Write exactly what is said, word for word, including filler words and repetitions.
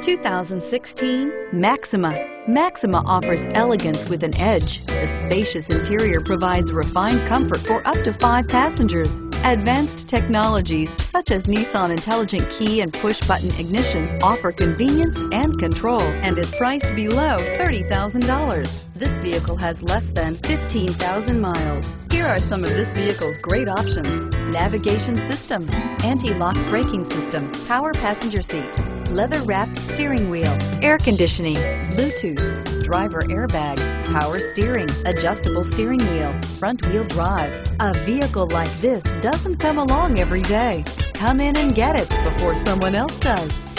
two thousand sixteen Maxima. Maxima offers elegance with an edge. The spacious interior provides refined comfort for up to five passengers. Advanced technologies such as Nissan Intelligent Key and push-button ignition offer convenience and control and is priced below thirty thousand dollars. This vehicle has less than fifteen thousand miles. Here are some of this vehicle's great options: navigation system, anti-lock braking system, power passenger seat, leather-wrapped steering wheel, air conditioning, Bluetooth, driver airbag, power steering, adjustable steering wheel, front-wheel drive. A vehicle like this doesn't come along every day. Come in and get it before someone else does.